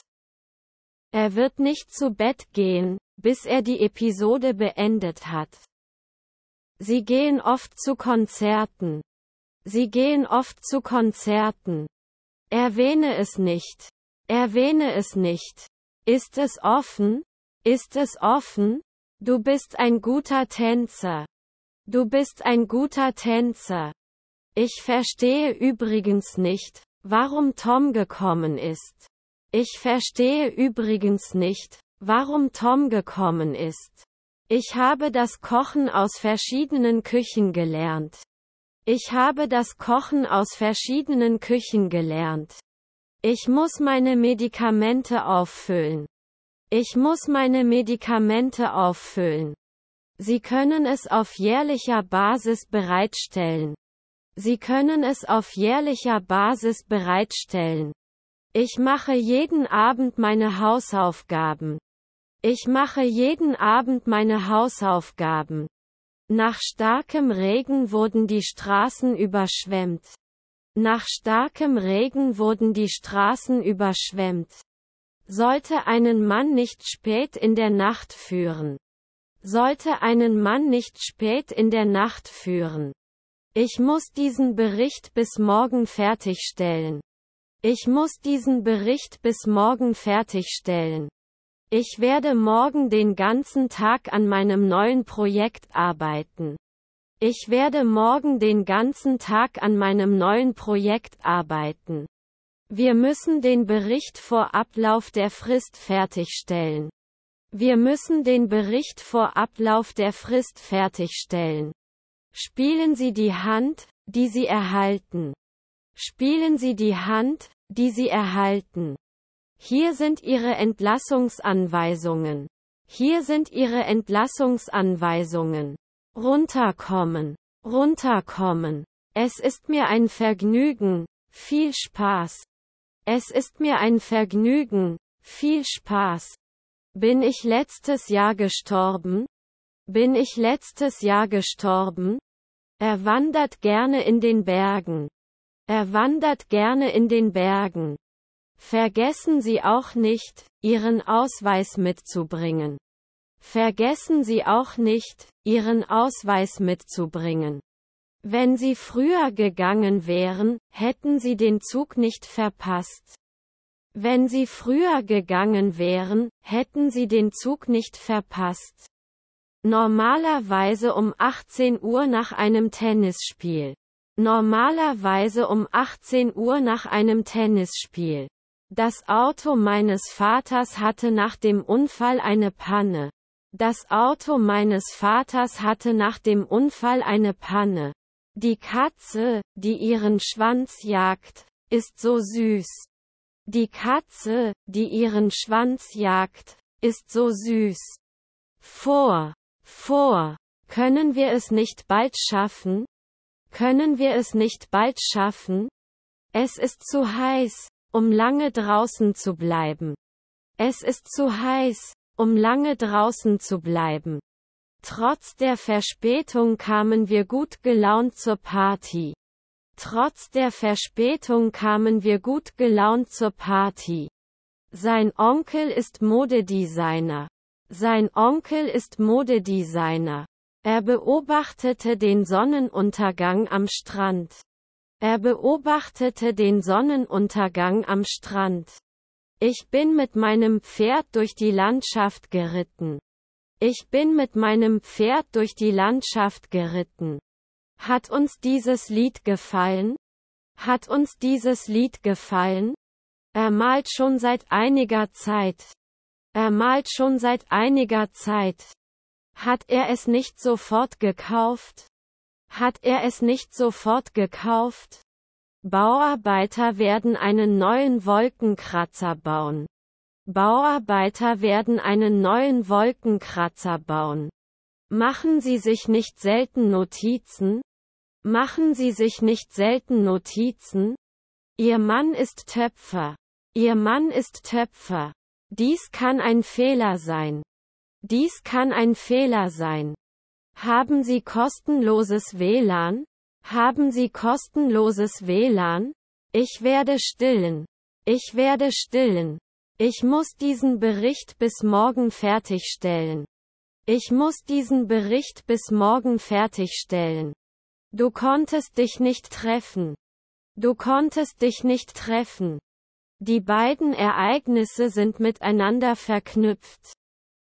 Er wird nicht zu Bett gehen, bis er die Episode beendet hat. Sie gehen oft zu Konzerten. Sie gehen oft zu Konzerten. Erwähne es nicht. Erwähne es nicht. Ist es offen? Ist es offen? Du bist ein guter Tänzer. Du bist ein guter Tänzer. Ich verstehe übrigens nicht, warum Tom gekommen ist. Ich verstehe übrigens nicht, warum Tom gekommen ist. Ich habe das Kochen aus verschiedenen Küchen gelernt. Ich habe das Kochen aus verschiedenen Küchen gelernt. Ich muss meine Medikamente auffüllen. Ich muss meine Medikamente auffüllen. Sie können es auf jährlicher Basis bereitstellen. Sie können es auf jährlicher Basis bereitstellen. Ich mache jeden Abend meine Hausaufgaben. Ich mache jeden Abend meine Hausaufgaben. Nach starkem Regen wurden die Straßen überschwemmt. Nach starkem Regen wurden die Straßen überschwemmt. Sollte einen Mann nicht spät in der Nacht führen. Sollte einen Mann nicht spät in der Nacht führen. Ich muss diesen Bericht bis morgen fertigstellen. Ich muss diesen Bericht bis morgen fertigstellen. Ich werde morgen den ganzen Tag an meinem neuen Projekt arbeiten. Ich werde morgen den ganzen Tag an meinem neuen Projekt arbeiten. Wir müssen den Bericht vor Ablauf der Frist fertigstellen. Wir müssen den Bericht vor Ablauf der Frist fertigstellen. Spielen Sie die Hand, die Sie erhalten. Spielen Sie die Hand, die Sie erhalten. Hier sind Ihre Entlassungsanweisungen. Hier sind Ihre Entlassungsanweisungen. Runterkommen. Runterkommen. Es ist mir ein Vergnügen. Viel Spaß. Es ist mir ein Vergnügen. Viel Spaß. Bin ich letztes Jahr gestorben? Bin ich letztes Jahr gestorben? Er wandert gerne in den Bergen. Er wandert gerne in den Bergen. Vergessen Sie auch nicht, Ihren Ausweis mitzubringen. Vergessen Sie auch nicht, Ihren Ausweis mitzubringen. Wenn Sie früher gegangen wären, hätten Sie den Zug nicht verpasst. Wenn Sie früher gegangen wären, hätten Sie den Zug nicht verpasst. Normalerweise um achtzehn Uhr nach einem Tennisspiel. Normalerweise um achtzehn Uhr nach einem Tennisspiel. Das Auto meines Vaters hatte nach dem Unfall eine Panne. Das Auto meines Vaters hatte nach dem Unfall eine Panne. Die Katze, die ihren Schwanz jagt, ist so süß. Die Katze, die ihren Schwanz jagt, ist so süß. Vor, vor, können wir es nicht bald schaffen? Können wir es nicht bald schaffen? Es ist zu heiß, um lange draußen zu bleiben. Es ist zu heiß, um lange draußen zu bleiben. Trotz der Verspätung kamen wir gut gelaunt zur Party. Trotz der Verspätung kamen wir gut gelaunt zur Party. Sein Onkel ist Modedesigner. Sein Onkel ist Modedesigner. Er beobachtete den Sonnenuntergang am Strand. Er beobachtete den Sonnenuntergang am Strand. Ich bin mit meinem Pferd durch die Landschaft geritten. Ich bin mit meinem Pferd durch die Landschaft geritten. Hat uns dieses Lied gefallen? Hat uns dieses Lied gefallen? Er malt schon seit einiger Zeit. Er malt schon seit einiger Zeit. Hat er es nicht sofort gekauft? Hat er es nicht sofort gekauft? Bauarbeiter werden einen neuen Wolkenkratzer bauen. Bauarbeiter werden einen neuen Wolkenkratzer bauen. Machen Sie sich nicht selten Notizen? Machen Sie sich nicht selten Notizen? Ihr Mann ist Töpfer. Ihr Mann ist Töpfer. Dies kann ein Fehler sein. Dies kann ein Fehler sein. Haben Sie kostenloses W L A N? Haben Sie kostenloses W L A N? Ich werde stillen. Ich werde stillen. Ich muss diesen Bericht bis morgen fertigstellen. Ich muss diesen Bericht bis morgen fertigstellen. Du konntest dich nicht treffen. Du konntest dich nicht treffen. Die beiden Ereignisse sind miteinander verknüpft.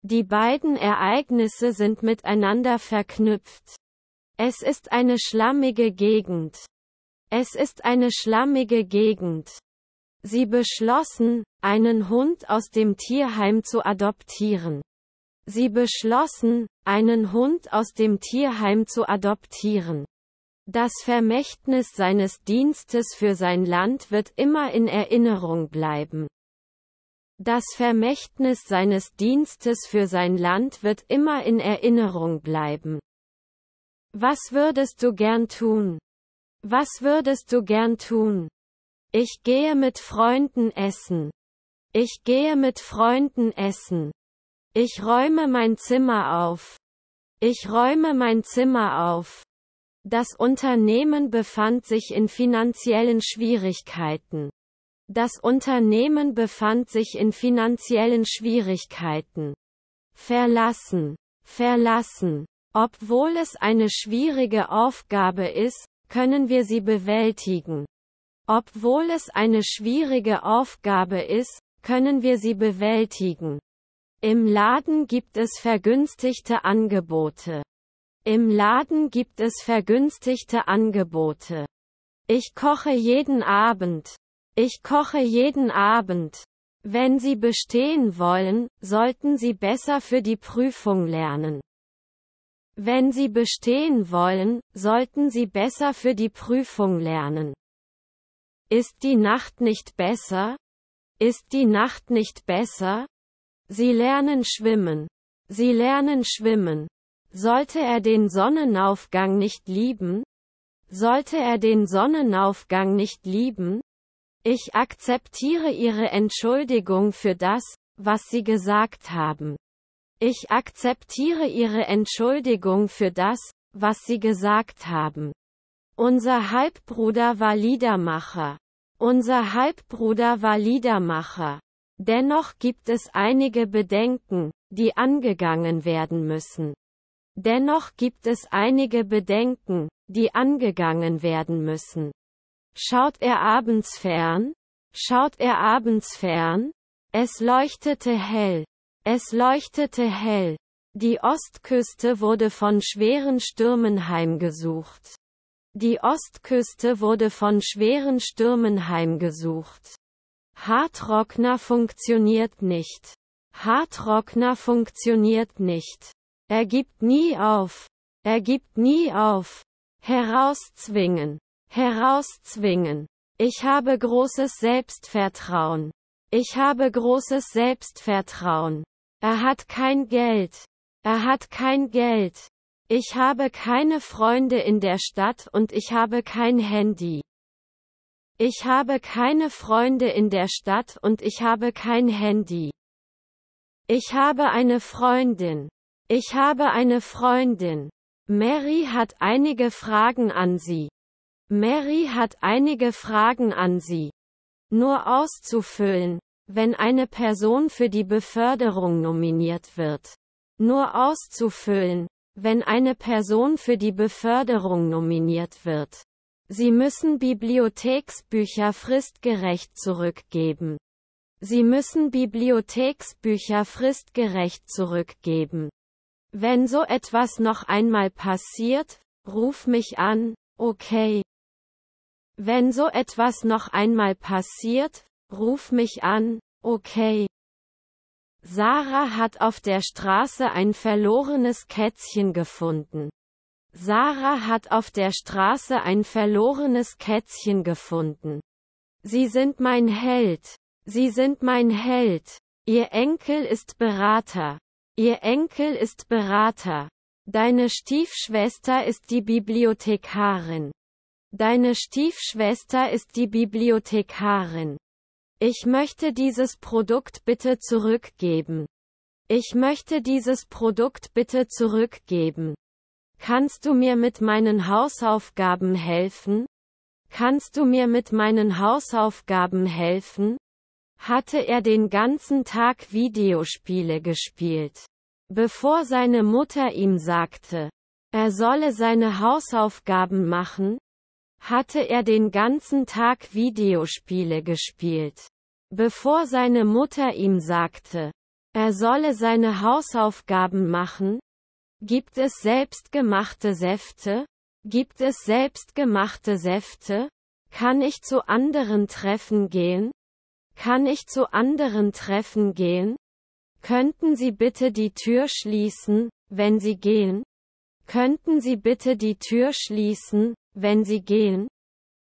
Die beiden Ereignisse sind miteinander verknüpft. Es ist eine schlammige Gegend. Es ist eine schlammige Gegend. Sie beschlossen, einen Hund aus dem Tierheim zu adoptieren. Sie beschlossen, einen Hund aus dem Tierheim zu adoptieren. Das Vermächtnis seines Dienstes für sein Land wird immer in Erinnerung bleiben. Das Vermächtnis seines Dienstes für sein Land wird immer in Erinnerung bleiben. Was würdest du gern tun? Was würdest du gern tun? Ich gehe mit Freunden essen. Ich gehe mit Freunden essen. Ich räume mein Zimmer auf. Ich räume mein Zimmer auf. Das Unternehmen befand sich in finanziellen Schwierigkeiten. Das Unternehmen befand sich in finanziellen Schwierigkeiten. Verlassen. Verlassen. Obwohl es eine schwierige Aufgabe ist, können wir sie bewältigen. Obwohl es eine schwierige Aufgabe ist, können wir sie bewältigen. Im Laden gibt es vergünstigte Angebote. Im Laden gibt es vergünstigte Angebote. Ich koche jeden Abend. Ich koche jeden Abend. Wenn Sie bestehen wollen, sollten Sie besser für die Prüfung lernen. Wenn Sie bestehen wollen, sollten Sie besser für die Prüfung lernen. Ist die Nacht nicht besser? Ist die Nacht nicht besser? Sie lernen schwimmen. Sie lernen schwimmen. Sollte er den Sonnenaufgang nicht lieben? Sollte er den Sonnenaufgang nicht lieben? Ich akzeptiere Ihre Entschuldigung für das, was Sie gesagt haben. Ich akzeptiere Ihre Entschuldigung für das, was Sie gesagt haben. Unser Halbbruder war Liedermacher. Unser Halbbruder war Liedermacher. Dennoch gibt es einige Bedenken, die angegangen werden müssen. Dennoch gibt es einige Bedenken, die angegangen werden müssen. Schaut er abends fern? Schaut er abends fern? Es leuchtete hell. Es leuchtete hell. Die Ostküste wurde von schweren Stürmen heimgesucht. Die Ostküste wurde von schweren Stürmen heimgesucht. Haartrockner funktioniert nicht. Haartrockner funktioniert nicht. Er gibt nie auf. Er gibt nie auf. Herauszwingen. Herauszwingen. Ich habe großes Selbstvertrauen. Ich habe großes Selbstvertrauen. Er hat kein Geld. Er hat kein Geld. Ich habe keine Freunde in der Stadt und ich habe kein Handy. Ich habe keine Freunde in der Stadt und ich habe kein Handy. Ich habe eine Freundin. Ich habe eine Freundin. Mary hat einige Fragen an Sie. Mary hat einige Fragen an Sie. Nur auszufüllen, wenn eine Person für die Beförderung nominiert wird. Nur auszufüllen, wenn eine Person für die Beförderung nominiert wird. Sie müssen Bibliotheksbücher fristgerecht zurückgeben. Sie müssen Bibliotheksbücher fristgerecht zurückgeben. Wenn so etwas noch einmal passiert, ruf mich an, okay. Wenn so etwas noch einmal passiert, ruf mich an, okay. Sarah hat auf der Straße ein verlorenes Kätzchen gefunden. Sarah hat auf der Straße ein verlorenes Kätzchen gefunden. Sie sind mein Held. Sie sind mein Held. Ihr Enkel ist Berater. Ihr Enkel ist Berater. Deine Stiefschwester ist die Bibliothekarin. Deine Stiefschwester ist die Bibliothekarin. Ich möchte dieses Produkt bitte zurückgeben. Ich möchte dieses Produkt bitte zurückgeben. Kannst du mir mit meinen Hausaufgaben helfen? Kannst du mir mit meinen Hausaufgaben helfen? Hatte er den ganzen Tag Videospiele gespielt, bevor seine Mutter ihm sagte, er solle seine Hausaufgaben machen? Hatte er den ganzen Tag Videospiele gespielt, bevor seine Mutter ihm sagte, er solle seine Hausaufgaben machen? Gibt es selbstgemachte Säfte? Gibt es selbstgemachte Säfte? Kann ich zu anderen Treffen gehen? Kann ich zu anderen Treffen gehen? Könnten Sie bitte die Tür schließen, wenn Sie gehen? Könnten Sie bitte die Tür schließen, wenn Sie gehen?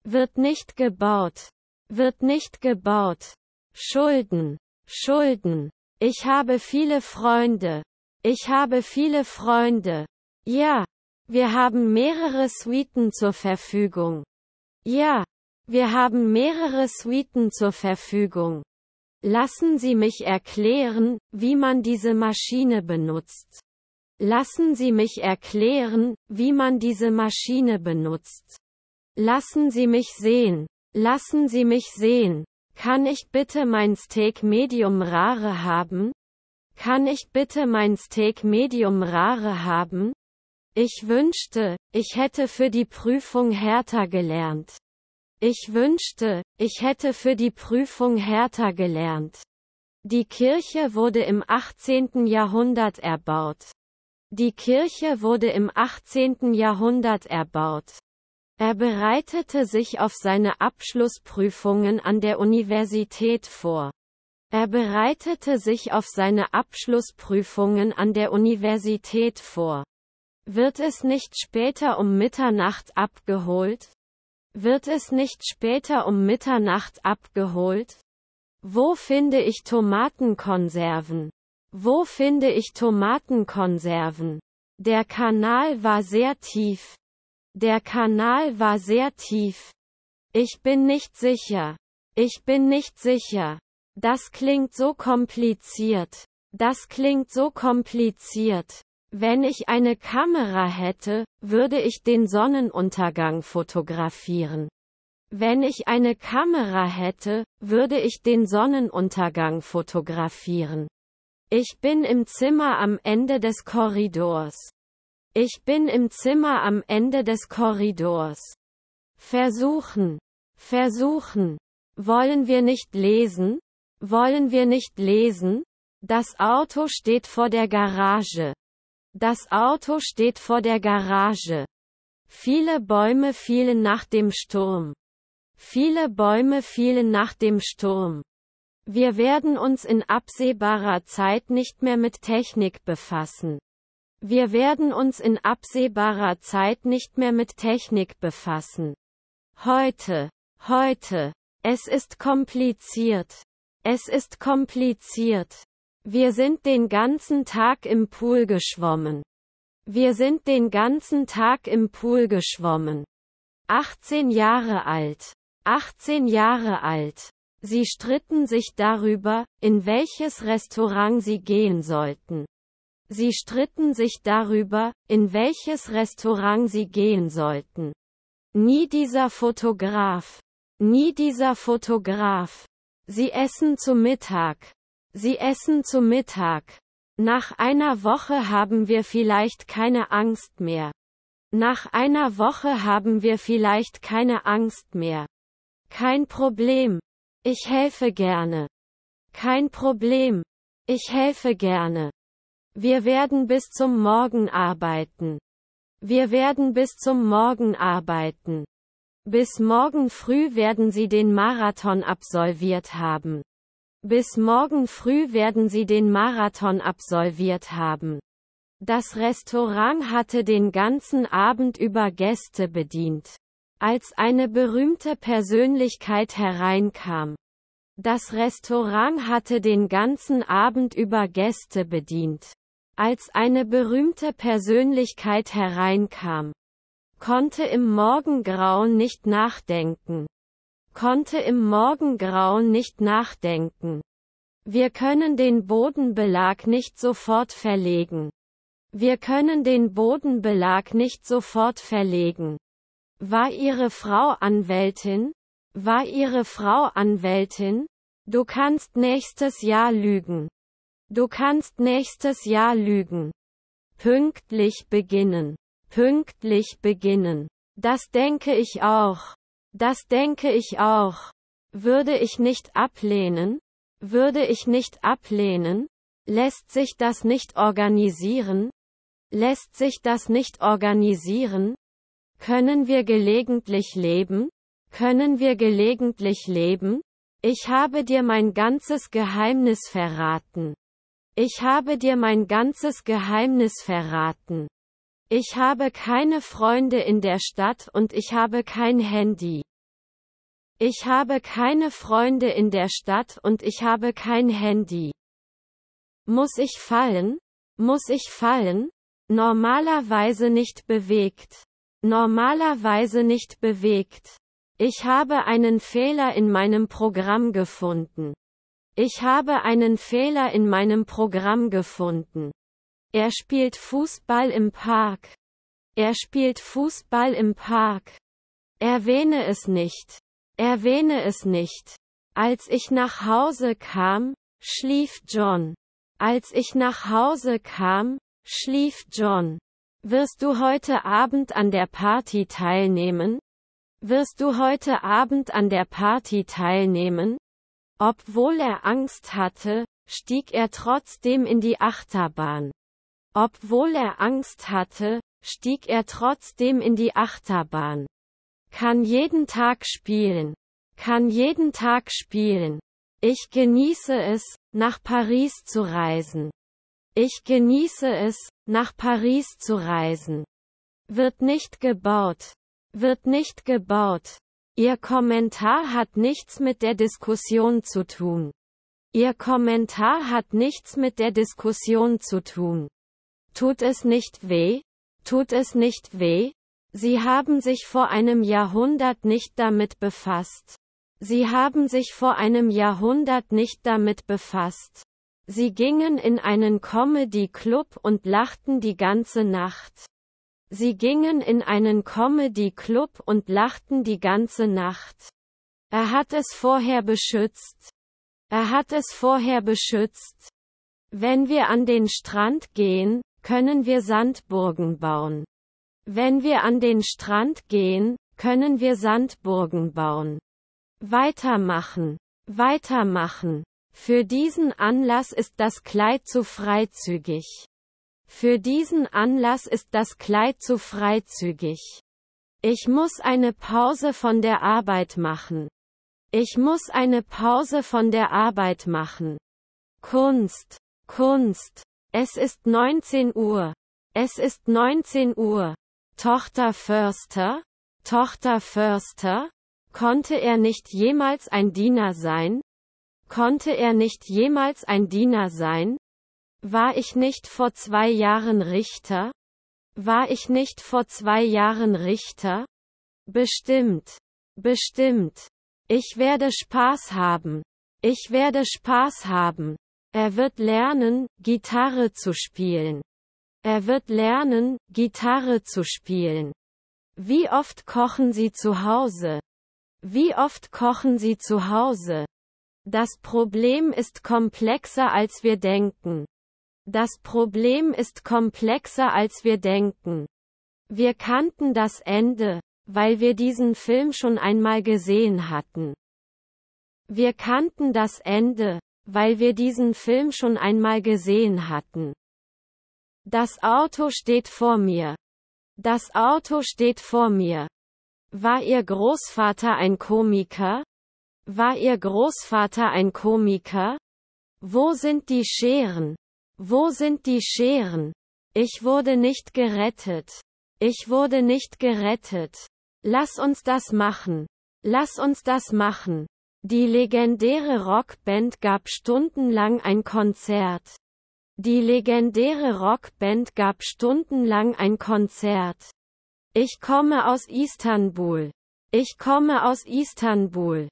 Wird nicht gebaut. Wird nicht gebaut. Schulden. Schulden. Ich habe viele Freunde. Ich habe viele Freunde. Ja. Wir haben mehrere Suiten zur Verfügung. Ja. Wir haben mehrere Suiten zur Verfügung. Lassen Sie mich erklären, wie man diese Maschine benutzt. Lassen Sie mich erklären, wie man diese Maschine benutzt. Lassen Sie mich sehen. Lassen Sie mich sehen. Kann ich bitte mein Steak medium rare haben? Kann ich bitte mein Steak medium rare haben? Ich wünschte, ich hätte für die Prüfung härter gelernt. Ich wünschte, ich hätte für die Prüfung härter gelernt. Die Kirche wurde im achtzehnten Jahrhundert erbaut. Die Kirche wurde im achtzehnten Jahrhundert erbaut. Er bereitete sich auf seine Abschlussprüfungen an der Universität vor. Er bereitete sich auf seine Abschlussprüfungen an der Universität vor. Wird es nicht später um Mitternacht abgeholt? Wird es nicht später um Mitternacht abgeholt? Wo finde ich Tomatenkonserven? Wo finde ich Tomatenkonserven? Der Kanal war sehr tief. Der Kanal war sehr tief. Ich bin nicht sicher. Ich bin nicht sicher. Das klingt so kompliziert. Das klingt so kompliziert. Wenn ich eine Kamera hätte, würde ich den Sonnenuntergang fotografieren. Wenn ich eine Kamera hätte, würde ich den Sonnenuntergang fotografieren. Ich bin im Zimmer am Ende des Korridors. Ich bin im Zimmer am Ende des Korridors. Versuchen. Versuchen. Wollen wir nicht lesen? Wollen wir nicht lesen? Das Auto steht vor der Garage. Das Auto steht vor der Garage. Viele Bäume fielen nach dem Sturm. Viele Bäume fielen nach dem Sturm. Wir werden uns in absehbarer Zeit nicht mehr mit Technik befassen. Wir werden uns in absehbarer Zeit nicht mehr mit Technik befassen. Heute. Heute. Es ist kompliziert. Es ist kompliziert. Wir sind den ganzen Tag im Pool geschwommen. Wir sind den ganzen Tag im Pool geschwommen. achtzehn Jahre alt. achtzehn Jahre alt. Sie stritten sich darüber, in welches Restaurant sie gehen sollten. Sie stritten sich darüber, in welches Restaurant sie gehen sollten. Nie dieser Fotograf. Nie dieser Fotograf. Sie essen zu Mittag. Sie essen zu Mittag. Nach einer Woche haben wir vielleicht keine Angst mehr. Nach einer Woche haben wir vielleicht keine Angst mehr. Kein Problem. Ich helfe gerne. Kein Problem. Ich helfe gerne. Wir werden bis zum Morgen arbeiten. Wir werden bis zum Morgen arbeiten. Bis morgen früh werden Sie den Marathon absolviert haben. Bis morgen früh werden Sie den Marathon absolviert haben. Das Restaurant hatte den ganzen Abend über Gäste bedient. Als eine berühmte Persönlichkeit hereinkam. Das Restaurant hatte den ganzen Abend über Gäste bedient. Als eine berühmte Persönlichkeit hereinkam. Konnte im Morgengrauen nicht nachdenken. Konnte im Morgengrauen nicht nachdenken. Wir können den Bodenbelag nicht sofort verlegen. Wir können den Bodenbelag nicht sofort verlegen. War Ihre Frau Anwältin? War Ihre Frau Anwältin? Du kannst nächstes Jahr lügen. Du kannst nächstes Jahr lügen. Pünktlich beginnen. Pünktlich beginnen. Das denke ich auch. Das denke ich auch. Würde ich nicht ablehnen? Würde ich nicht ablehnen? Lässt sich das nicht organisieren? Lässt sich das nicht organisieren? Können wir gelegentlich leben? Können wir gelegentlich leben? Ich habe dir mein ganzes Geheimnis verraten. Ich habe dir mein ganzes Geheimnis verraten. Ich habe keine Freunde in der Stadt und ich habe kein Handy. Ich habe keine Freunde in der Stadt und ich habe kein Handy. Muss ich fallen? Muss ich fallen? Normalerweise nicht bewegt. Normalerweise nicht bewegt. Ich habe einen Fehler in meinem Programm gefunden. Ich habe einen Fehler in meinem Programm gefunden. Er spielt Fußball im Park. Er spielt Fußball im Park. Erwähne es nicht. Erwähne es nicht. Als ich nach Hause kam, schlief John. Als ich nach Hause kam, schlief John. Wirst du heute Abend an der Party teilnehmen? Wirst du heute Abend an der Party teilnehmen? Obwohl er Angst hatte, stieg er trotzdem in die Achterbahn. Obwohl er Angst hatte, stieg er trotzdem in die Achterbahn. Kann jeden Tag spielen. Kann jeden Tag spielen. Ich genieße es, nach Paris zu reisen. Ich genieße es, nach Paris zu reisen. Wird nicht gebaut. Wird nicht gebaut. Ihr Kommentar hat nichts mit der Diskussion zu tun. Ihr Kommentar hat nichts mit der Diskussion zu tun. Tut es nicht weh? Tut es nicht weh? Sie haben sich vor einem Jahrhundert nicht damit befasst. Sie haben sich vor einem Jahrhundert nicht damit befasst. Sie gingen in einen Comedy-Club und lachten die ganze Nacht. Sie gingen in einen Comedy-Club und lachten die ganze Nacht. Er hat es vorher beschützt. Er hat es vorher beschützt. Wenn wir an den Strand gehen, können wir Sandburgen bauen. Wenn wir an den Strand gehen, können wir Sandburgen bauen. Weitermachen. Weitermachen. Für diesen Anlass ist das Kleid zu freizügig. Für diesen Anlass ist das Kleid zu freizügig. Ich muss eine Pause von der Arbeit machen. Ich muss eine Pause von der Arbeit machen. Kunst. Kunst. Es ist neunzehn Uhr. Es ist neunzehn Uhr. Tochter Förster? Tochter Förster? Konnte er nicht jemals ein Diener sein? Konnte er nicht jemals ein Diener sein? War ich nicht vor zwei Jahren Richter? War ich nicht vor zwei Jahren Richter? Bestimmt. Bestimmt. Ich werde Spaß haben. Ich werde Spaß haben. Er wird lernen, Gitarre zu spielen. Er wird lernen, Gitarre zu spielen. Wie oft kochen Sie zu Hause? Wie oft kochen Sie zu Hause? Das Problem ist komplexer als wir denken. Das Problem ist komplexer als wir denken. Wir kannten das Ende, weil wir diesen Film schon einmal gesehen hatten. Wir kannten das Ende, weil wir diesen Film schon einmal gesehen hatten. Das Auto steht vor mir. Das Auto steht vor mir. War Ihr Großvater ein Komiker? War Ihr Großvater ein Komiker? Wo sind die Scheren? Wo sind die Scheren? Ich wurde nicht gerettet. Ich wurde nicht gerettet. Lass uns das machen. Lass uns das machen. Die legendäre Rockband gab stundenlang ein Konzert. Die legendäre Rockband gab stundenlang ein Konzert. Ich komme aus Istanbul. Ich komme aus Istanbul.